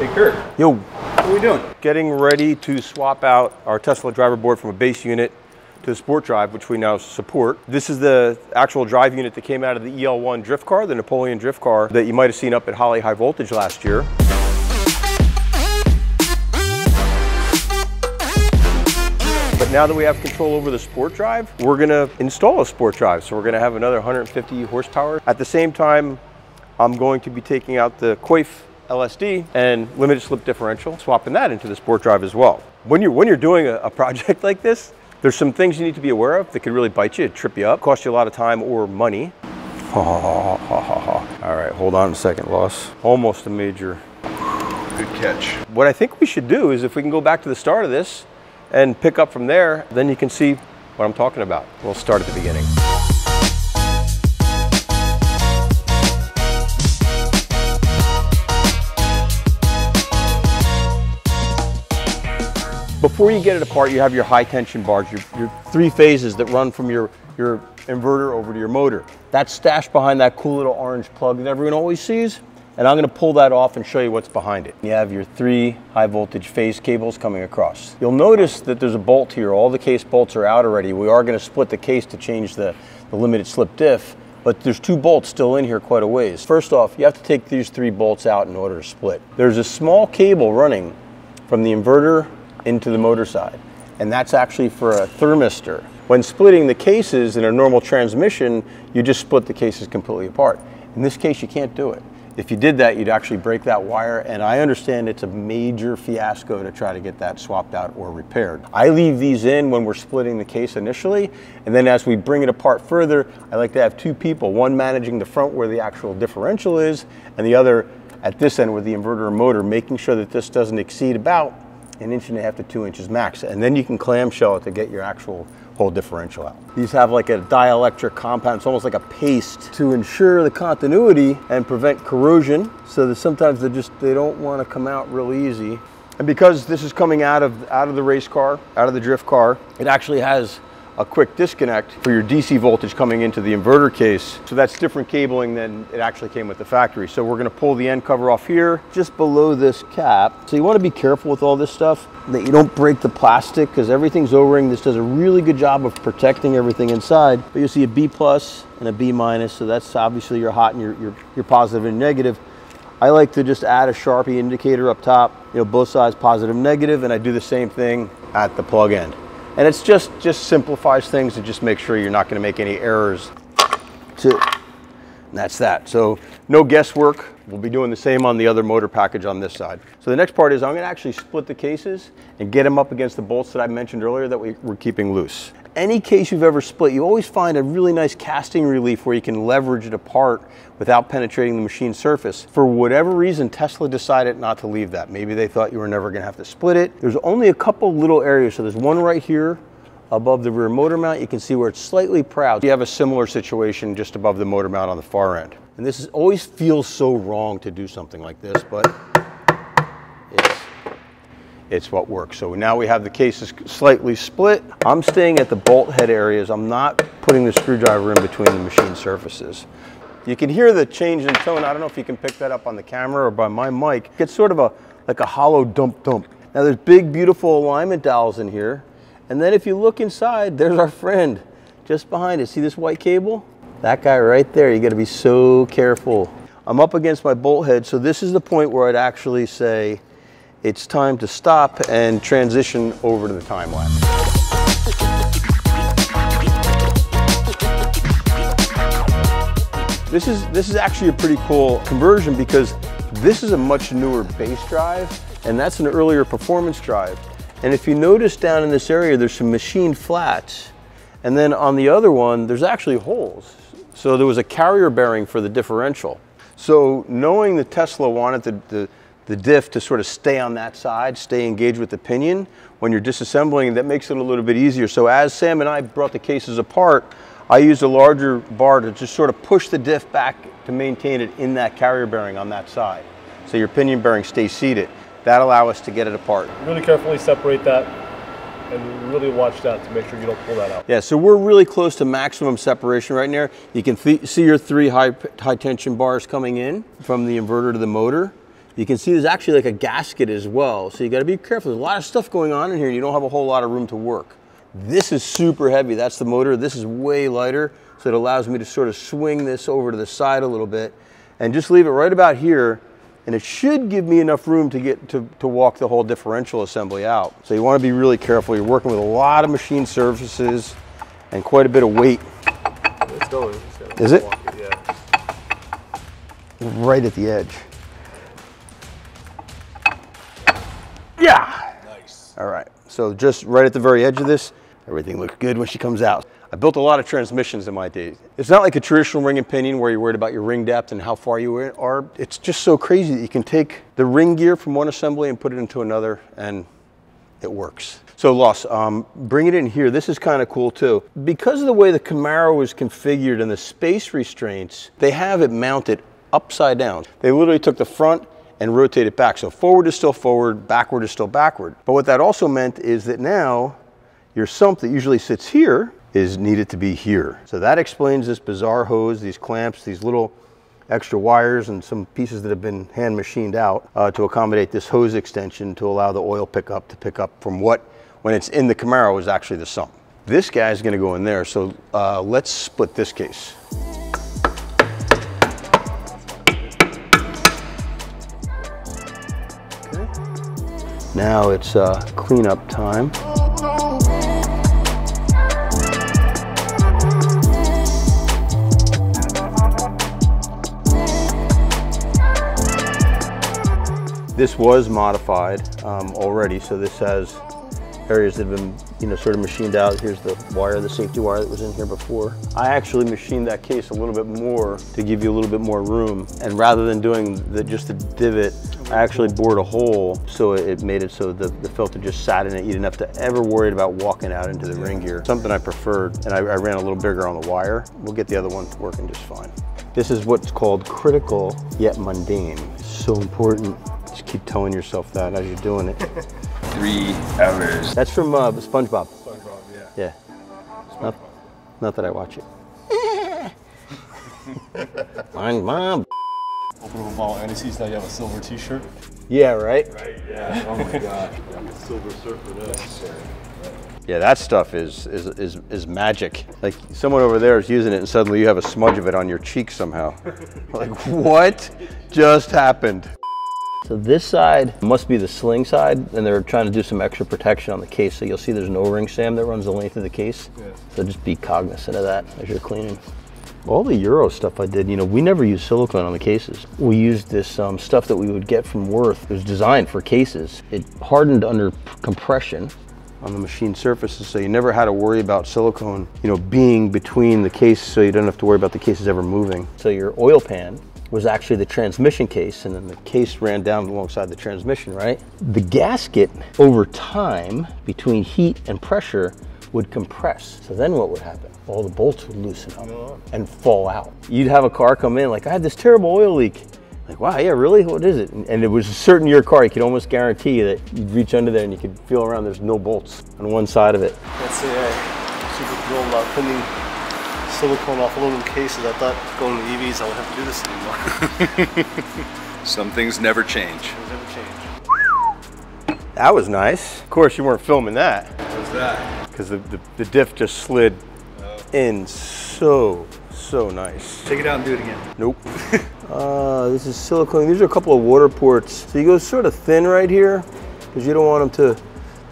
Hey Kurt. Yo. What are we doing? Getting ready to swap out our Tesla driver board from a base unit to a sport drive, which we now support. This is the actual drive unit that came out of the EL1 drift car, the Napoleon drift car that you might have seen up at Holley High Voltage last year. But now that we have control over the sport drive, we're gonna install a sport drive. So we're gonna have another 150 horsepower. At the same time, I'm going to be taking out the coif LSD and limited slip differential, swapping that into the sport drive as well. When you're doing a project like this, there's some things you need to be aware of that could really bite you, trip you up, cost you a lot of time or money. All right, hold on a second, loss. Almost a major. Good catch. What I think we should do is if we can go back to the start of this and pick up from there, then you can see what I'm talking about. We'll start at the beginning. Before you get it apart, you have your high tension bars, your three phases that run from your inverter over to your motor. That's stashed behind that cool little orange plug that everyone always sees. And I'm gonna pull that off and show you what's behind it. You have your three high voltage phase cables coming across. You'll notice that there's a bolt here. All the case bolts are out already. We are gonna split the case to change the limited slip diff, but there's two bolts still in here quite a ways. First off, you have to take these three bolts out in order to split. There's a small cable running from the inverter into the motor side, and that's actually for a thermistor. When splitting the cases in a normal transmission, you just split the cases completely apart. In this case, you can't do it. If you did that, you'd actually break that wire, and I understand it's a major fiasco to try to get that swapped out or repaired. I leave these in when we're splitting the case initially, and then as we bring it apart further, I like to have two people, one managing the front where the actual differential is, and the other at this end with the inverter or motor, making sure that this doesn't exceed about an inch and a half to 2 inches max. And then you can clamshell it to get your actual whole differential out. These have like a dielectric compound. It's almost like a paste to ensure the continuity and prevent corrosion. So that sometimes they don't want to come out real easy. And because this is coming out of the race car, out of the drift car, it actually has a quick disconnect for your DC voltage coming into the inverter case. So that's different cabling than it actually came with the factory. So we're gonna pull the end cover off here, just below this cap. So you wanna be careful with all this stuff, that you don't break the plastic, because everything's O-ring. This does a really good job of protecting everything inside. But you'll see a B plus and a B minus, so that's obviously your hot and your positive and negative. I like to just add a Sharpie indicator up top, you know, both sides, positive, negative, and I do the same thing at the plug end. And it's just simplifies things and just make sure you're not gonna make any errors. So that's that. So no guesswork. We'll be doing the same on the other motor package on this side. So the next part is I'm gonna actually split the cases and get them up against the bolts that I mentioned earlier that we're keeping loose. Any case you've ever split, you always find a really nice casting relief where you can leverage it apart without penetrating the machine surface. For whatever reason, Tesla decided not to leave that. Maybe they thought you were never gonna have to split it. There's only a couple little areas. So there's one right here above the rear motor mount. You can see where it's slightly proud. You have a similar situation just above the motor mount on the far end. And this is, always feels so wrong to do something like this, but it's what works. So now we have the cases slightly split. I'm staying at the bolt head areas. I'm not putting the screwdriver in between the machine surfaces. You can hear the change in tone. I don't know if you can pick that up on the camera or by my mic. It's sort of like a hollow dump dump. Now there's big, beautiful alignment dowels in here. And then if you look inside, there's our friend just behind us. See this white cable? That guy right there, you gotta be so careful. I'm up against my bolt head, so this is the point where I'd actually say it's time to stop and transition over to the time lapse. This is actually a pretty cool conversion because this is a much newer base drive, and that's an earlier performance drive. And if you notice down in this area, there's some machined flats. And then on the other one, there's actually holes. So there was a carrier bearing for the differential. So knowing that Tesla wanted the diff to sort of stay on that side, stay engaged with the pinion, when you're disassembling, that makes it a little bit easier. So as Sam and I brought the cases apart, I used a larger bar to just sort of push the diff back to maintain it in that carrier bearing on that side. So your pinion bearing stays seated. That'll allow us to get it apart. Really carefully separate that and really watch that to make sure you don't pull that out. Yeah, so we're really close to maximum separation right now. You can see your three high tension bars coming in from the inverter to the motor. You can see there's actually like a gasket as well. So you gotta be careful. There's a lot of stuff going on in here and you don't have a whole lot of room to work. This is super heavy. That's the motor. This is way lighter. So it allows me to sort of swing this over to the side a little bit and just leave it right about here. And it should give me enough room to get to walk the whole differential assembly out. So you want to be really careful. You're working with a lot of machine surfaces and quite a bit of weight. It's going. Is it? Yeah. Right at the edge. Yeah. Nice. All right. So just right at the very edge of this, everything looks good when she comes out. I built a lot of transmissions in my days. It's not like a traditional ring and pinion where you're worried about your ring depth and how far you are. It's just so crazy that you can take the ring gear from one assembly and put it into another and it works. So Los, bring it in here. This is kind of cool too. Because of the way the Camaro is configured and the space restraints, they have it mounted upside down. They literally took the front and rotate it back. So forward is still forward, backward is still backward. But what that also meant is that now your sump that usually sits here is needed to be here. So that explains this bizarre hose, these clamps, these little extra wires and some pieces that have been hand machined out to accommodate this hose extension to allow the oil pickup to pick up from what, when it's in the Camaro, is actually the sump. This guy is gonna go in there. So let's split this case. Now it's cleanup time. This was modified already, so this has areas that have been, you know, sort of machined out. Here's the wire, the safety wire that was in here before. I actually machined that case a little bit more to give you a little bit more room. And rather than doing just the divot, I actually bored a hole, so it made it so the filter just sat in it. You didn't have to ever worry about walking out into the ring gear. Something I preferred, and I ran a little bigger on the wire. We'll get the other one working just fine. This is what's called critical yet mundane. So important. Just keep telling yourself that as you're doing it. 3 hours. That's from SpongeBob. SpongeBob, yeah. Yeah. SpongeBob. Not that I watch it. Mind mom. Open up a bottle and he sees that you have a silver t-shirt. Yeah, right? Right, yeah. Oh my gosh. I'm a Silver Surfer now. Yeah, that stuff is magic. Like someone over there is using it and suddenly you have a smudge of it on your cheek somehow. Like, what just happened? So this side must be the sling side, and they're trying to do some extra protection on the case. So you'll see there's an O-ring stem that runs the length of the case. Yeah. So just be cognizant of that as you're cleaning. All the Euro stuff I did, you know, we never used silicone on the cases. We used this stuff that we would get from Worth. It was designed for cases. It hardened under compression on the machine surfaces, so you never had to worry about silicone, you know, being between the case, so you don't have to worry about the cases ever moving. So your oil pan was actually the transmission case, and then the case ran down alongside the transmission, right? The gasket over time between heat and pressure would compress. So then what would happen? All the bolts would loosen up and fall out. You'd have a car come in like, I had this terrible oil leak. Like, wow, yeah, really? What is it? And it was a certain year car, you could almost guarantee that you'd reach under there and you could feel around, there's no bolts on one side of it. That's the super cool about putting silicone off aluminum cases. I thought going to EVs I wouldn't have to do this anymore. Some things never change. Things never change. That was nice. Of course you weren't filming that. What's that? Because the diff just slid in so nice. Take it out and do it again. Nope. This is silicone. These are a couple of water ports. So you go sort of thin right here because you don't want them to.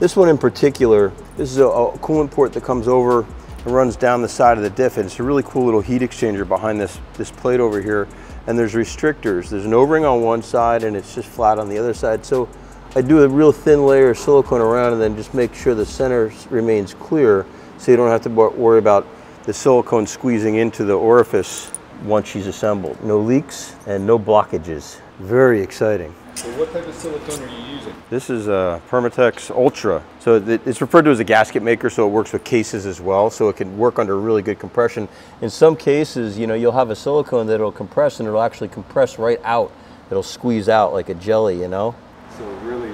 This one in particular, this is a coolant port that comes over. It runs down the side of the diff, and it's a really cool little heat exchanger behind this plate over here, and there's restrictors. There's an O-ring on one side and it's just flat on the other side. So I do a real thin layer of silicone around and then just make sure the center remains clear so you don't have to worry about the silicone squeezing into the orifice once she's assembled. No leaks and no blockages. Very exciting. So what type of silicone are you using? This is a Permatex Ultra. So it's referred to as a gasket maker, so it works with cases as well. So it can work under really good compression. In some cases, you know, you'll have a silicone that'll compress and it'll actually compress right out. It'll squeeze out like a jelly, you know? So really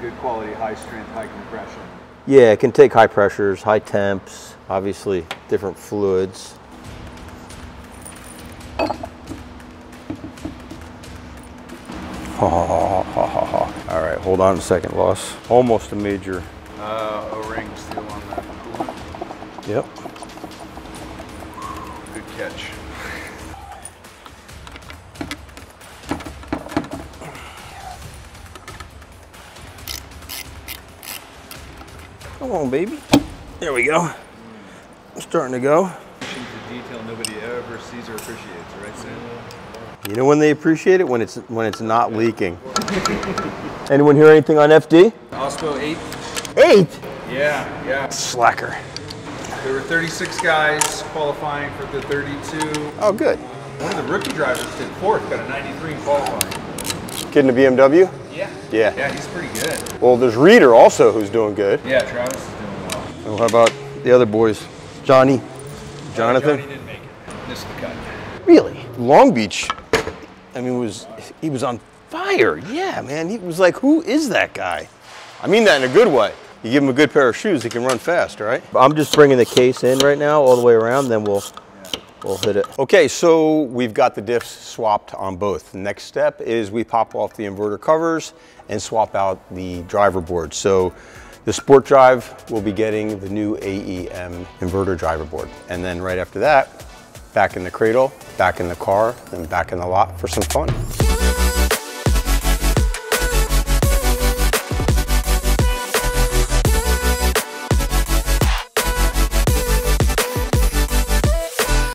good quality, high strength, high compression. Yeah, it can take high pressures, high temps, obviously different fluids. All right, hold on a second, Los. Almost a major. O-ring still on that coolant. Yep. Good catch. Come on, baby. There we go. I'm starting to go. The detail nobody ever sees or appreciates, right, Sam? You know when they appreciate it? When it's not leaking. Anyone hear anything on FD? Ospo 8. 8? Yeah, yeah. Slacker. There were 36 guys qualifying for the 32. Oh, good. One of the rookie drivers did fourth, got a 93 in qualifying. Kid in the BMW? Yeah. Yeah. Yeah, he's pretty good. Well, there's Reader also who's doing good. Yeah, Travis is doing well. Well, how about the other boys? Johnny? Jonathan? Johnny didn't make it. Missed the cut. Really? Long Beach, I mean, he was on fire. Yeah, man. He was like, who is that guy? I mean that in a good way. You give him a good pair of shoes, he can run fast, all right? I'm just bringing the case in right now, all the way around, then we'll hit it. Okay, so we've got the diffs swapped on both. The next step is we pop off the inverter covers and swap out the driver board. So the Sport Drive will be getting the new AEM inverter driver board. And then right after that, back in the cradle, back in the car, then back in the lot for some fun.